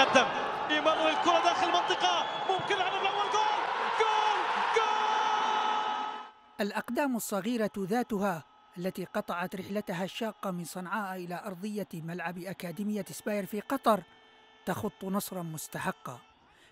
يتقدم إيمانويل، الكرة داخل المنطقة، ممكن الهدف الأول. جول جول جول. الأقدام الصغيرة ذاتها التي قطعت رحلتها الشاقة من صنعاء إلى أرضية ملعب أكاديمية سباير في قطر تخط نصرا مستحقا.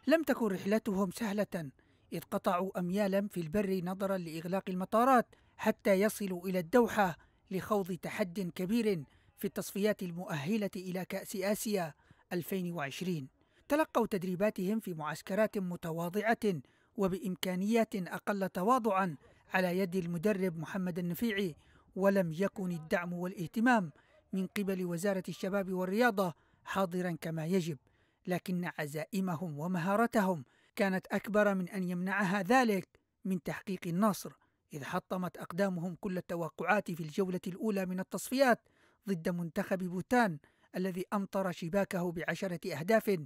لم تكن رحلتهم سهلة، إذ قطعوا أميالا في البر نظرا لإغلاق المطارات حتى يصلوا إلى الدوحة لخوض تحد كبير في التصفيات المؤهلة إلى كأس آسيا 2020. تلقوا تدريباتهم في معسكرات متواضعة وبإمكانيات أقل تواضعا على يد المدرب محمد النفيعي، ولم يكن الدعم والاهتمام من قبل وزارة الشباب والرياضة حاضرا كما يجب، لكن عزائمهم ومهارتهم كانت أكبر من أن يمنعها ذلك من تحقيق النصر، إذ حطمت أقدامهم كل التوقعات في الجولة الأولى من التصفيات ضد منتخب بوتان الذي أمطر شباكه ب10 أهداف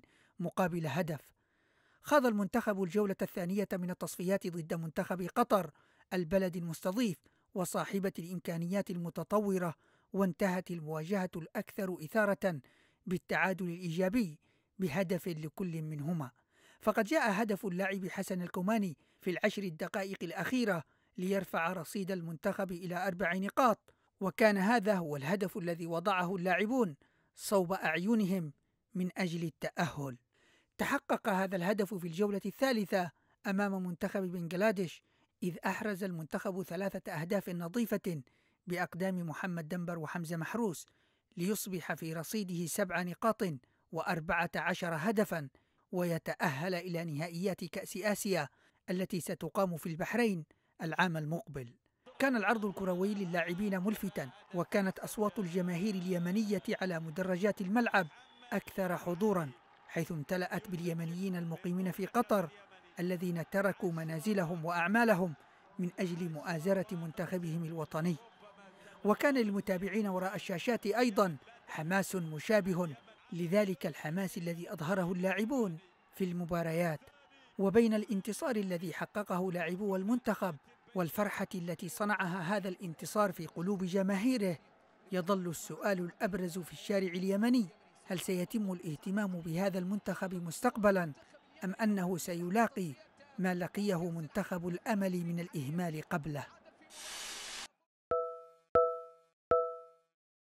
مقابل هدف. خاض المنتخب الجولة الثانية من التصفيات ضد منتخب قطر، البلد المستضيف وصاحبة الإمكانيات المتطورة، وانتهت المواجهة الأكثر إثارة بالتعادل الإيجابي بهدف لكل منهما. فقد جاء هدف اللاعب حسن الكماني في ال10 دقائق الأخيرة ليرفع رصيد المنتخب إلى 4 نقاط، وكان هذا هو الهدف الذي وضعه اللاعبون صوب أعينهم من أجل التأهل. تحقق هذا الهدف في الجولة الثالثة أمام منتخب بنغلاديش، إذ أحرز المنتخب 3 أهداف نظيفة بأقدام محمد دنبر وحمزة محروس ليصبح في رصيده 7 نقاط و14 هدفاً، ويتأهل إلى نهائيات كأس آسيا التي ستقام في البحرين العام المقبل. كان العرض الكروي للاعبين ملفتاً، وكانت أصوات الجماهير اليمنية على مدرجات الملعب أكثر حضوراً، حيث امتلأت باليمنيين المقيمين في قطر الذين تركوا منازلهم وأعمالهم من أجل مؤازرة منتخبهم الوطني. وكان للمتابعين وراء الشاشات أيضاً حماس مشابه لذلك الحماس الذي أظهره اللاعبون في المباريات، وبين الانتصار الذي حققه لاعبو المنتخب والفرحة التي صنعها هذا الانتصار في قلوب جماهيره، يظل السؤال الأبرز في الشارع اليمني: هل سيتم الاهتمام بهذا المنتخب مستقبلاً، أم أنه سيلاقي ما لقيه منتخب الأمل من الإهمال قبله؟